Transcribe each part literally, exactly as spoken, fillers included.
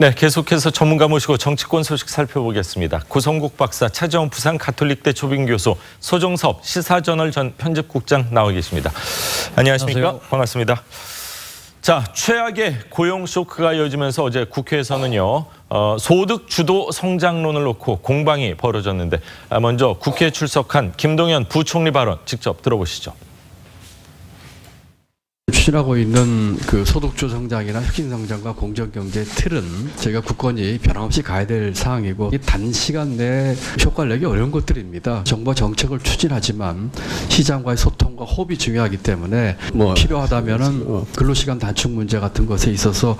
네, 계속해서 전문가 모시고 정치권 소식 살펴보겠습니다. 고성국 박사, 차재원 부산가톨릭대 초빙교수, 소종섭 시사저널 전 편집국장 나와 계십니다. 안녕하십니까? 안녕하세요. 반갑습니다. 자, 최악의 고용 쇼크가 이어지면서 어제 국회에서는요, 어, 소득 주도 성장론을 놓고 공방이 벌어졌는데, 먼저 국회에 출석한 김동연 부총리 발언 직접 들어보시죠. 추진하고 있는 그 소득주 성장이나 혁신성장과 공정경제 틀은 저희가 국권이 변함없이 가야 될 사항이고, 이 단시간 내에 효과를 내기 어려운 것들입니다. 정부가 정책을 추진하지만 시장과의 소통과 호흡이 중요하기 때문에 뭐 필요하다면은 근로시간 단축 문제 같은 것에 있어서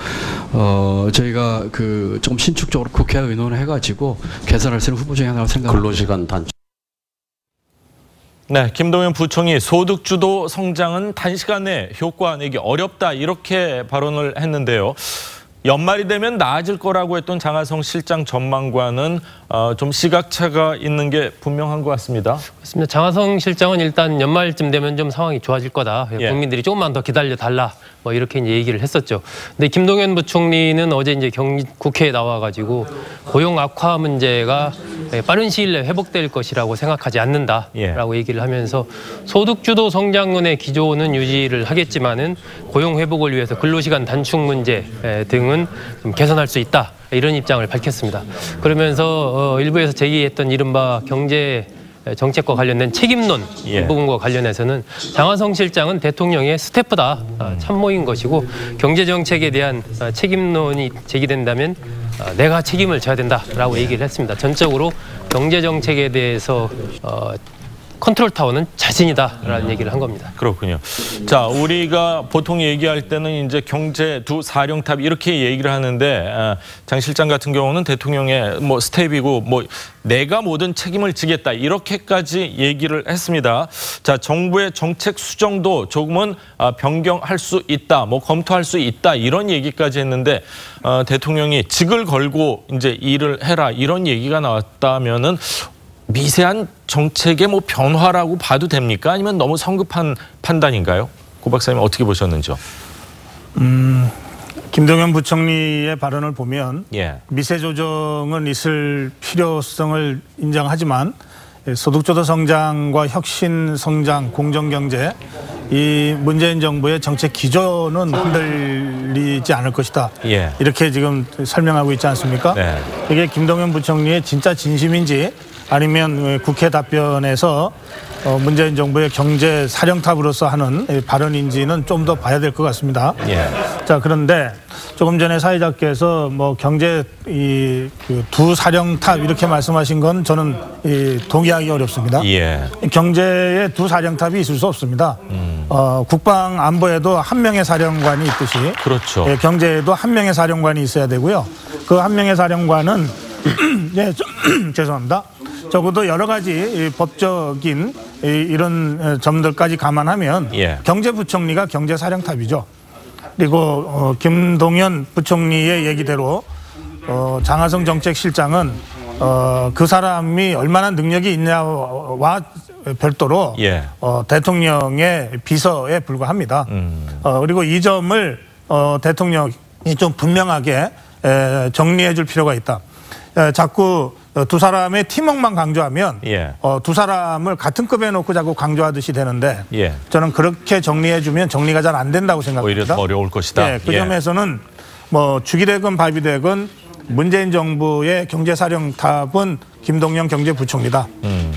어 저희가 그 좀 신축적으로 국회와 의논을 해가지고 개선할 수 있는 후보 중에 하나라고 생각합니다. 근로시간 단축. 네, 김동연 부총리 소득주도 성장은 단시간 내 효과 내기 어렵다 이렇게 발언을 했는데요. 연말이 되면 나아질 거라고 했던 장하성 실장 전망과는 어, 좀 시각차가 있는 게 분명한 것 같습니다. 그렇습니다. 장하성 실장은 일단 연말쯤 되면 좀 상황이 좋아질 거다. 예. 국민들이 조금만 더 기다려달라. 뭐 이렇게 이제 얘기를 했었죠. 근데 김동연 부총리는 어제 이제 경, 국회에 나와가지고 고용 악화 문제가 빠른 시일 내에 회복될 것이라고 생각하지 않는다라고 예. 얘기를 하면서 소득주도 성장론의 기조는 유지를 하겠지만은 고용 회복을 위해서 근로시간 단축 문제 등은 좀 개선할 수 있다 이런 입장을 밝혔습니다. 그러면서 어, 일부에서 제기했던 이른바 경제 정책과 관련된 책임론 예. 이 부분과 관련해서는 장하성 실장은 대통령의 스태프다 참모인 것이고 경제정책에 대한 책임론이 제기된다면 내가 책임을 져야 된다라고 얘기를 했습니다. 전적으로 경제정책에 대해서 어, 컨트롤타워는 자신이다라는 얘기를 한 겁니다. 그렇군요. 자, 우리가 보통 얘기할 때는 이제 경제 두 사령탑 이렇게 얘기를 하는데, 장 실장 같은 경우는 대통령의 뭐 스텝이고 뭐 내가 모든 책임을 지겠다 이렇게까지 얘기를 했습니다. 자, 정부의 정책 수정도 조금은 변경할 수 있다, 뭐 검토할 수 있다 이런 얘기까지 했는데, 어, 대통령이 직을 걸고 이제 일을 해라 이런 얘기가 나왔다면은. 미세한 정책의 뭐 변화라고 봐도 됩니까? 아니면 너무 성급한 판단인가요? 고 박사님 어떻게 보셨는지요? 음, 김동연 부총리의 발언을 보면 예. 미세 조정은 있을 필요성을 인정하지만 소득주도 성장과 혁신 성장, 공정경제 이 문재인 정부의 정책 기조는 흔들리지 않을 것이다. 예. 이렇게 지금 설명하고 있지 않습니까? 네. 이게 김동연 부총리의 진짜 진심인지 아니면 국회 답변에서 문재인 정부의 경제 사령탑으로서 하는 발언인지는 좀 더 봐야 될 것 같습니다. 예. 자, 그런데 조금 전에 사회자께서 뭐 경제 이 두 사령탑 이렇게 말씀하신 건 저는 이 동의하기 어렵습니다. 예. 경제에 두 사령탑이 있을 수 없습니다. 음. 어, 국방 안보에도 한 명의 사령관이 있듯이 그렇죠. 예, 경제에도 한 명의 사령관이 있어야 되고요. 그 한 명의 사령관은 예, 저, 죄송합니다. 적어도 여러 가지 법적인 이런 점들까지 감안하면 예. 경제부총리가 경제사령탑이죠. 그리고 김동연 부총리의 얘기대로 장하성 정책실장은 그 사람이 얼마나 능력이 있냐와 별도로 예. 대통령의 비서에 불과합니다. 음. 그리고 이 점을 대통령이 좀 분명하게 정리해 줄 필요가 있다. 자꾸 두 사람의 팀워크만 강조하면 예. 어, 두 사람을 같은 급에 놓고 자꾸 강조하듯이 되는데 예. 저는 그렇게 정리해주면 정리가 잘 안 된다고 생각합니다. 오히려 더 어려울 것이다. 예, 그 예. 점에서는 뭐 죽이 되건 밥이 되건 문재인 정부의 경제사령탑은 김동연 경제부총리다. 음.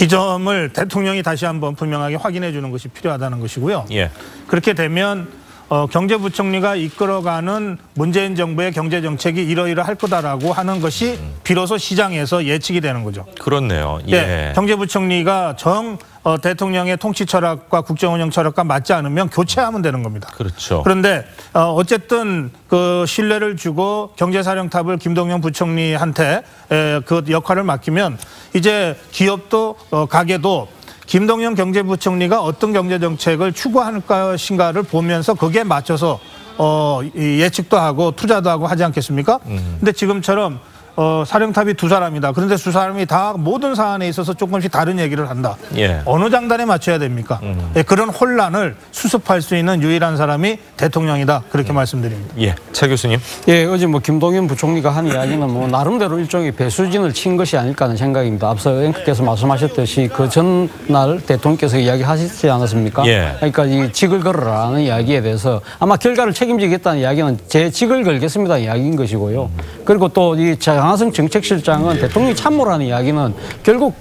이 점을 대통령이 다시 한번 분명하게 확인해 주는 것이 필요하다는 것이고요. 예. 그렇게 되면 어, 경제부총리가 이끌어가는 문재인 정부의 경제정책이 이러이러할 거다라고 하는 것이 비로소 시장에서 예측이 되는 거죠. 그렇네요. 예. 예, 경제부총리가 정 어, 대통령의 통치 철학과 국정운영 철학과 맞지 않으면 교체하면 되는 겁니다. 그렇죠. 그런데 어, 어쨌든 그 신뢰를 주고 경제사령탑을 김동연 부총리한테 에, 그 역할을 맡기면 이제 기업도 어, 가게도 김동연 경제부총리가 어떤 경제정책을 추구할 것인가를 보면서 거기에 맞춰서 어, 예측도 하고 투자도 하고 하지 않겠습니까? 음. 근데 지금처럼 어, 사령탑이 두 사람이다. 그런데 두 사람이 다 모든 사안에 있어서 조금씩 다른 얘기를 한다. 예. 어느 장단에 맞춰야 됩니까? 음. 예, 그런 혼란을 수습할 수 있는 유일한 사람이 대통령이다. 그렇게 음. 말씀드립니다. 예, 차 교수님. 예, 어제 뭐 김동연 부총리가 한 이야기는 뭐 나름대로 일종의 배수진을 친 것이 아닐까 하는 생각입니다. 앞서 앵커께서 말씀하셨듯이 그 전날 대통령께서 이야기하시지 않았습니까? 예. 그러니까 이 직을 걸으라는 이야기에 대해서 아마 결과를 책임지겠다는 이야기는 제 직을 걸겠습니다는 이야기인 것이고요. 그리고 또 이 장하성 정책실장은 대통령이 참모라는 이야기는 결국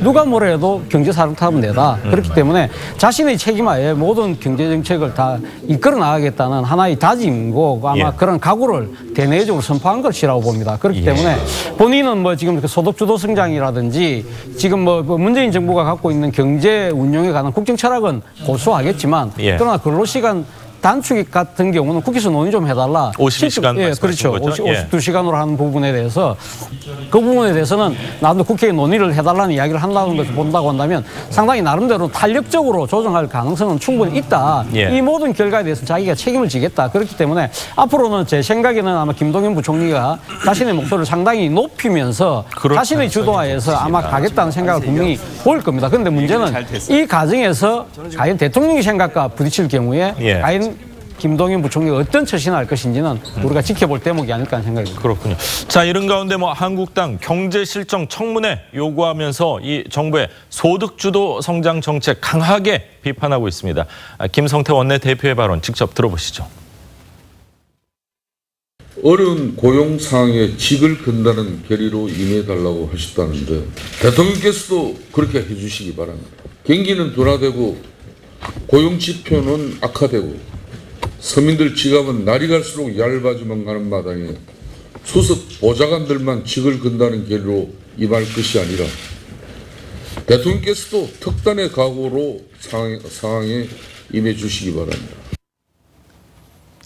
누가 뭐래도 경제사령탑은 내다. 그렇기 때문에 자신의 책임하에 모든 경제정책을 다 이끌어 나가겠다는 하나의 다짐이고 아마 예. 그런 각오를 대내적으로 선포한 것이라고 봅니다. 그렇기 예. 때문에 본인은 뭐 지금 소득주도 성장이라든지 지금 뭐 문재인 정부가 갖고 있는 경제 운용에 관한 국정 철학은 고수하겠지만 예. 그러나 근로시간 단축 같은 경우는 국회에서 논의 좀 해달라. 오십이 시간 예, 그렇죠. 거죠? 예. 오십이 시간으로 하는 부분에 대해서 그 부분에 대해서는 나도 국회에 논의를 해달라는 이야기를 한다는 것을 본다고 한다면 상당히 나름대로 탄력적으로 조정할 가능성은 충분히 있다. 예. 이 모든 결과에 대해서 자기가 책임을 지겠다. 그렇기 때문에 앞으로는 제 생각에는 아마 김동연 부총리가 자신의 목소리를 상당히 높이면서 자신의 주도하에서 아마 가겠다는 생각을 분명히 보일 겁니다. 그런데 문제는 이 과정에서 과연 대통령의 생각과 부딪힐 경우에 예. 과연 김동연 부총리가 어떤 처신을 할 것인지는 우리가 지켜볼 대목이 아닐까 하는 생각입니다. 그렇군요. 자, 이런 가운데 뭐 한국당 경제실정 청문회 요구하면서 이 정부의 소득주도 성장 정책 강하게 비판하고 있습니다. 김성태 원내대표의 발언 직접 들어보시죠. 어려운 고용 상황에 직을 건다는 결의로 임해달라고 하셨다는데 대통령께서도 그렇게 해주시기 바랍니다. 경기는 둔화되고 고용 지표는 악화되고 서민들 지갑은 날이 갈수록 얇아지만 가는 마당에 수습 보좌관들만 직을 건다는 결의로 임할 것이 아니라 대통령께서도 특단의 각오로 상황에, 상황에 임해 주시기 바랍니다.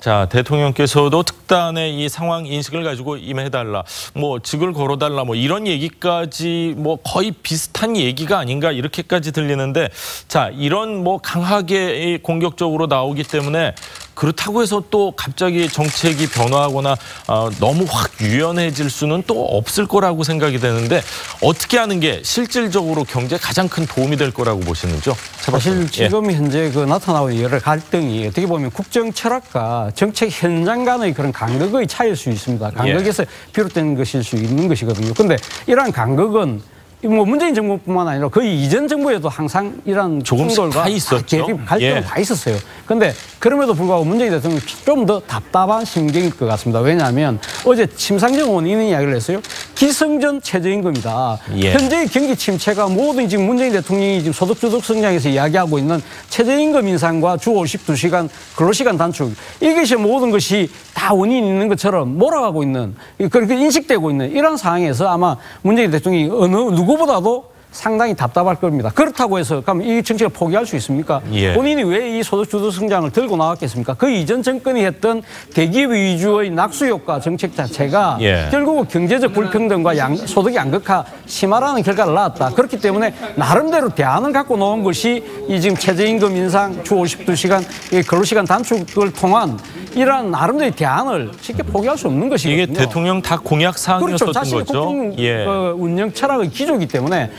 자, 대통령께서도 특단의 이 상황 인식을 가지고 임해달라, 뭐 직을 걸어달라, 뭐 이런 얘기까지 뭐 거의 비슷한 얘기가 아닌가 이렇게까지 들리는데, 자, 이런 뭐 강하게 공격적으로 나오기 때문에 그렇다고 해서 또 갑자기 정책이 변화하거나 어, 너무 확 유연해질 수는 또 없을 거라고 생각이 되는데 어떻게 하는 게 실질적으로 경제에 가장 큰 도움이 될 거라고 보시는지요? 사실 지금 예. 현재 그 나타나는 여러 갈등이 어떻게 보면 국정 철학과 정책 현장 간의 그런 간극의 차이일 수 있습니다. 간극에서 예. 비롯된 것일 수 있는 것이거든요. 근데 이러한 간극은 뭐 문재인 정부뿐만 아니라 거의 이전 정부에도 항상 이런 충돌과 대립, 갈등은 예. 다 있었어요. 그런데 그럼에도 불구하고 문재인 대통령이 좀 더 답답한 심경일 것 같습니다. 왜냐하면 어제 심상정 의원이 이런 이야기를 했어요. 기승전 최저임금이다. 예. 현재의 경기 침체가 모든 지금 문재인 대통령이 지금 소득주도 성장에서 이야기하고 있는 최저임금 인상과 주 오십이 시간 근로시간 단축, 이것이 모든 것이 다 원인이 있는 것처럼 몰아가고 있는, 그렇게 인식되고 있는 이런 상황에서 아마 문재인 대통령이 어느 누구 보다도 상당히 답답할 겁니다. 그렇다고 해서 그럼 이 정책을 포기할 수 있습니까? 예. 본인이 왜 이 소득주도 성장을 들고 나왔겠습니까? 그 이전 정권이 했던 대기업 위주의 낙수효과 정책 자체가 예. 결국 경제적 불평등과 양, 소득의 양극화 심화라는 결과를 낳았다. 그렇기 때문에 나름대로 대안을 갖고 놓은 것이 이 지금 최저임금 인상, 주 오십이 시간 근로시간 단축을 통한 이러한 나름대로 대안을 쉽게 포기할 수 없는 것이거든요. 이게 대통령 다 공약 사항이었던 거죠. 그렇죠. 자신의 국정 예. 어, 운영 철학의 기조이기 때문에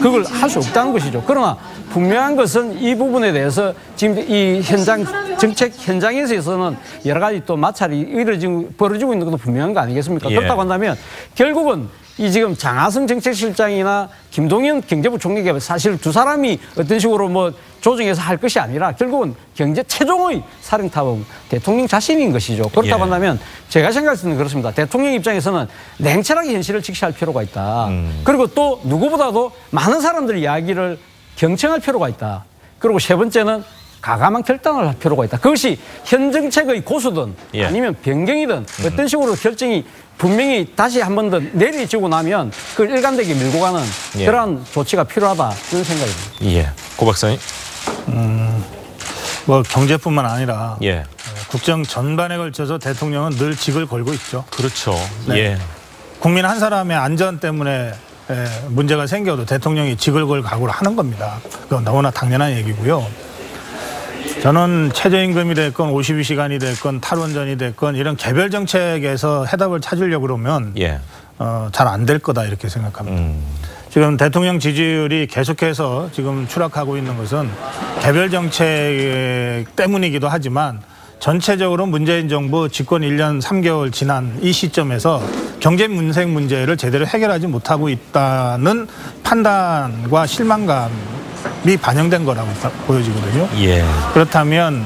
그걸 할 수 없다는 것이죠. 그러나 분명한 것은 이 부분에 대해서 지금 이 현장 정책 현장에서는 여러 가지 또 마찰이 오히려 지금 벌어지고 있는 것도 분명한 거 아니겠습니까? 예. 그렇다고 한다면 결국은 이 지금 장하성 정책실장이나 김동연 경제부총리가 사실 두 사람이 어떤 식으로 뭐 조정해서 할 것이 아니라 결국은 경제 최종의 사령탑은 대통령 자신인 것이죠. 그렇다고 예. 한다면 제가 생각할 때는 그렇습니다. 대통령 입장에서는 냉철하게 현실을 직시할 필요가 있다. 음. 그리고 또 누구보다도 많은 사람들 이야기를 경청할 필요가 있다. 그리고 세 번째는 과감한 결단을 할 필요가 있다. 그것이 현 정책의 고수든 예. 아니면 변경이든 음. 어떤 식으로 결정이 분명히 다시 한 번 더 내리치고 나면 그걸 일관되게 밀고 가는 예. 그러한 조치가 필요하다, 이런 생각입니다. 예, 고 박사님. 음, 뭐 경제뿐만 아니라 예. 국정 전반에 걸쳐서 대통령은 늘 직을 걸고 있죠. 그렇죠. 네. 예. 국민 한 사람의 안전 때문에 문제가 생겨도 대통령이 직을 걸 각오를 하는 겁니다. 그건 너무나 당연한 얘기고요. 저는 최저임금이 됐건 오십이 시간이 됐건 탈원전이 됐건 이런 개별 정책에서 해답을 찾으려고 그러면 예. 어, 잘 안 될 거다 이렇게 생각합니다. 음. 지금 대통령 지지율이 계속해서 지금 추락하고 있는 것은 개별 정책 때문이기도 하지만 전체적으로 문재인 정부 집권 일 년 삼 개월 지난 이 시점에서 경제 민생 문제를 제대로 해결하지 못하고 있다는 판단과 실망감이 반영된 거라고 보여지거든요. 예. 그렇다면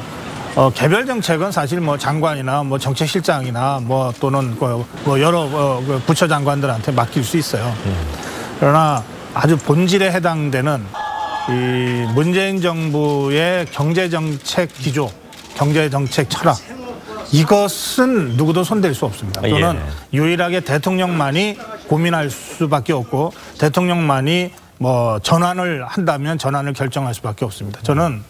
어, 개별 정책은 사실 뭐 장관이나 뭐 정책실장이나 뭐 또는 뭐 여러 어, 부처 장관들한테 맡길 수 있어요. 그러나 아주 본질에 해당되는 이 문재인 정부의 경제 정책 기조, 경제 정책 철학, 이것은 누구도 손댈 수 없습니다. 또는 예. 유일하게 대통령만이 고민할 수밖에 없고 대통령만이 뭐 전환을 한다면 전환을 결정할 수밖에 없습니다. 저는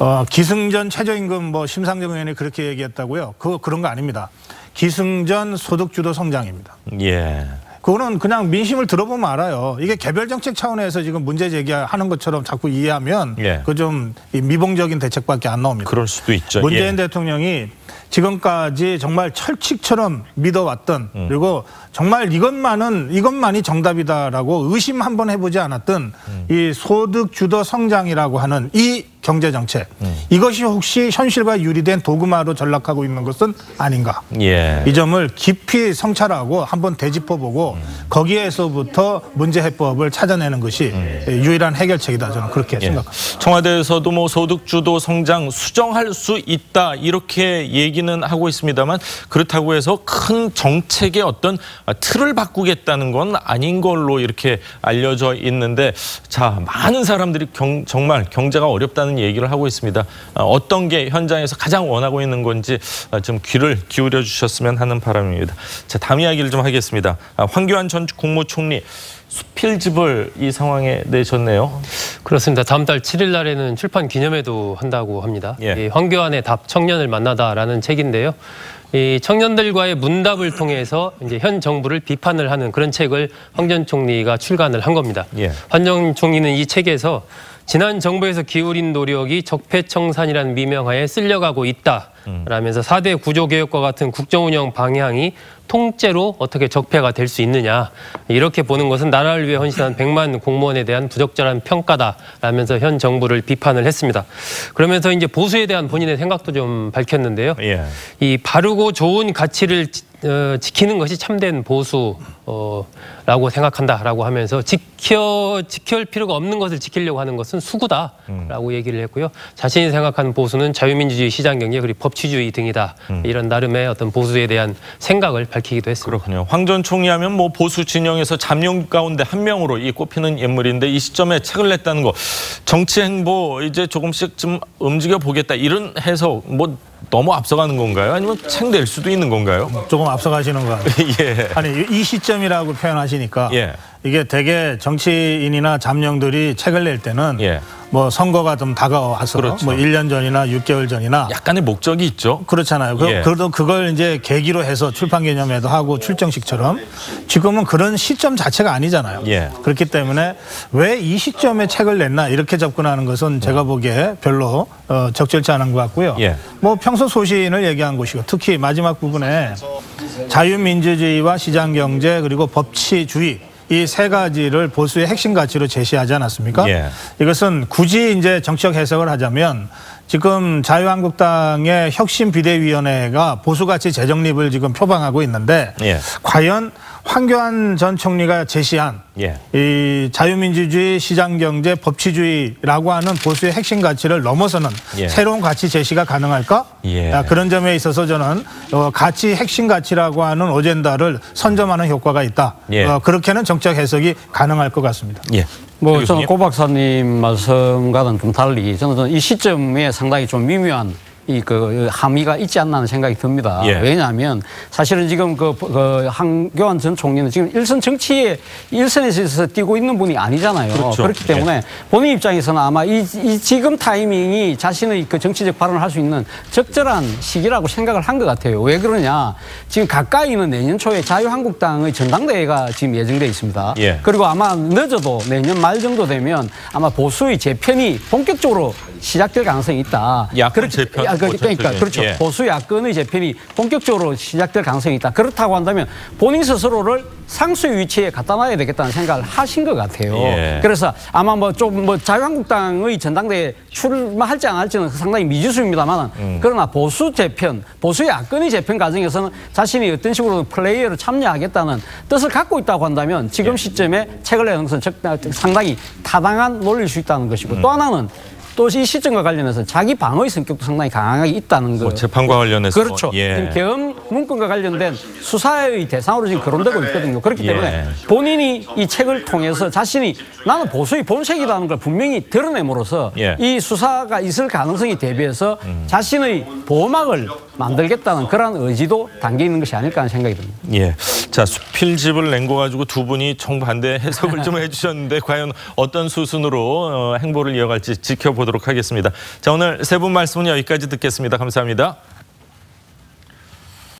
어, 기승전 최저임금 뭐 심상정 의원이 그렇게 얘기했다고요. 그거 그런 거 아닙니다. 기승전 소득주도 성장입니다. 예. 그거는 그냥 민심을 들어보면 알아요. 이게 개별 정책 차원에서 지금 문제 제기하는 것처럼 자꾸 이해하면 예. 그 좀 미봉적인 대책밖에 안 나옵니다. 그럴 수도 있죠. 문재인 예. 대통령이 지금까지 정말 철칙처럼 믿어왔던 음. 그리고 정말 이것만은 이것만이 정답이다라고 의심 한번 해보지 않았던 음. 이 소득 주도 성장이라고 하는 이 경제 정책 음. 이것이 혹시 현실과 유리된 도구마로 전락하고 있는 것은 아닌가? 예. 이 점을 깊이 성찰하고 한번 되짚어보고 음. 거기에서부터 문제 해법을 찾아내는 것이 음. 유일한 해결책이다. 저는 그렇게 예. 생각합니다. 청와대에서도 뭐 소득 주도 성장 수정할 수 있다 이렇게 얘기는 하고 있습니다만 그렇다고 해서 큰 정책의 어떤 틀을 바꾸겠다는 건 아닌 걸로 이렇게 알려져 있는데 자 많은 사람들이 경, 정말 경제가 어렵다는 얘기를 하고 있습니다. 어떤 게 현장에서 가장 원하고 있는 건지 좀 귀를 기울여 주셨으면 하는 바람입니다. 자, 다음 이야기를 좀 하겠습니다. 황교안 전 국무총리 수필집을 이 상황에 내셨네요. 그렇습니다. 다음 달 칠 일 날에는 출판 기념회도 한다고 합니다. 예. 이 황교안의 답 청년을 만나다라는 책인데요. 이 청년들과의 문답을 통해서 이제 현 정부를 비판을 하는 그런 책을 황 전 총리가 출간을 한 겁니다. 예. 황 전 총리는 이 책에서 지난 정부에서 기울인 노력이 적폐청산이라는 미명하에 쓸려가고 있다라면서 사 대 구조개혁과 같은 국정운영 방향이 통째로 어떻게 적폐가 될 수 있느냐 이렇게 보는 것은 나라를 위해 헌신한 백만 공무원에 대한 부적절한 평가다라면서 현 정부를 비판을 했습니다. 그러면서 이제 보수에 대한 본인의 생각도 좀 밝혔는데요. 예. 이 바르고 좋은 가치를 지, 어, 지키는 것이 참된 보수. 어, 라고 생각한다라고 하면서 지켜, 지켜올 필요가 없는 것을 지키려고 하는 것은 수구다라고 음. 얘기를 했고요. 자신이 생각하는 보수는 자유민주주의, 시장경제, 그리고 법치주의 등이다. 음. 이런 나름의 어떤 보수에 대한 생각을 밝히기도 했습니다. 그렇군요. 황 전 총리 하면 뭐 보수 진영에서 잠룡 가운데 한 명으로 이 꼽히는 인물인데 이 시점에 책을 냈다는 거. 정치 행보 이제 조금씩 좀 움직여보겠다. 이런 해석 뭐 너무 앞서가는 건가요? 아니면 책 낼 수도 있는 건가요? 조금 앞서가시는 거 같아요. 예. 아니, 이 시점 이라고 표현하시니까 예. 이게 되게 정치인이나 잠룡들이 책을 낼 때는 예. 뭐 선거가 좀 다가와서 그렇죠. 뭐 일 년 전이나 육 개월 전이나 약간의 목적이 있죠. 그렇잖아요. 예. 그래도 그걸 이제 계기로 해서 출판 개념에도 하고 출정식처럼 지금은 그런 시점 자체가 아니잖아요. 예. 그렇기 때문에 왜 이 시점에 책을 냈나 이렇게 접근하는 것은 제가 보기에 별로 어, 적절치 않은 것 같고요. 예. 뭐 평소 소신을 얘기한 것이고 특히 마지막 부분에 자유민주주의와 시장경제 그리고 법치주의 이 세 가지를 보수의 핵심 가치로 제시하지 않았습니까? 예. 이것은 굳이 이제 정치적 해석을 하자면 지금 자유한국당의 혁신 비대위원회가 보수 가치 재정립을 지금 표방하고 있는데 예. 과연 황교안 전 총리가 제시한 예. 이 자유민주주의, 시장경제, 법치주의라고 하는 보수의 핵심 가치를 넘어서는 예. 새로운 가치 제시가 가능할까? 예. 그런 점에 있어서 저는 가치 핵심 가치라고 하는 어젠다를 선점하는 효과가 있다. 예. 그렇게는 정책 해석이 가능할 것 같습니다. 예. 뭐 저는 고 박사님 말씀과는 좀 달리 저는 이 시점에 상당히 좀 미묘한 이 그 함의가 있지 않나 하는 생각이 듭니다. 예. 왜냐하면 사실은 지금 그, 그 황교안 전 총리는 지금 일선 정치에 일선에서 있어서 뛰고 있는 분이 아니잖아요. 그렇죠. 그렇기 때문에 예. 본인 입장에서는 아마 이, 이 지금 타이밍이 자신의 그 정치적 발언을 할 수 있는 적절한 시기라고 생각을 한 것 같아요. 왜 그러냐? 지금 가까이는 내년 초에 자유한국당의 전당대회가 지금 예정돼 있습니다. 예. 그리고 아마 늦어도 내년 말 정도 되면 아마 보수의 재편이 본격적으로 시작될 가능성이 있다. 야권 재편. 그러니까, 그러니까 그렇죠. 예. 보수 야권의 재편이 본격적으로 시작될 가능성이 있다. 그렇다고 한다면 본인 스스로를 상수의 위치에 갖다 놔야 되겠다는 생각을 하신 것 같아요. 예. 그래서 아마 뭐 좀 뭐 자유한국당의 전당대회에 출마할지 안 할지는 상당히 미지수입니다만 음. 그러나 보수 재편, 보수 야권의 재편 과정에서는 자신이 어떤 식으로 플레이어로 참여하겠다는 뜻을 갖고 있다고 한다면 지금 시점에 책을 낼 가능성은 상당히 타당한 논리일 수 있다는 것이고 음. 또 하나는 또 이 시점과 관련해서 자기 방어의 성격도 상당히 강하게 있다는 거예요. 재판과 관련해서. 그렇죠. 예. 계엄 문건과 관련된 수사의 대상으로 지금 거론되고 있거든요. 그렇기 때문에 예. 본인이 이 책을 통해서 자신이 나는 보수의 본색이라는 걸 분명히 드러냄으로써 예. 이 수사가 있을 가능성이 대비해서 음. 자신의 보호막을 만들겠다는 그런 의지도 담겨 있는 것이 아닐까 하는 생각이 듭니다. 예. 자, 수필집을 낸 거 가지고 두 분이 정반대 해석을 좀 해주셨는데 과연 어떤 수순으로 행보를 이어갈지 지켜보도록 하겠습니다. 자, 오늘 세 분 말씀은 여기까지 듣겠습니다. 감사합니다.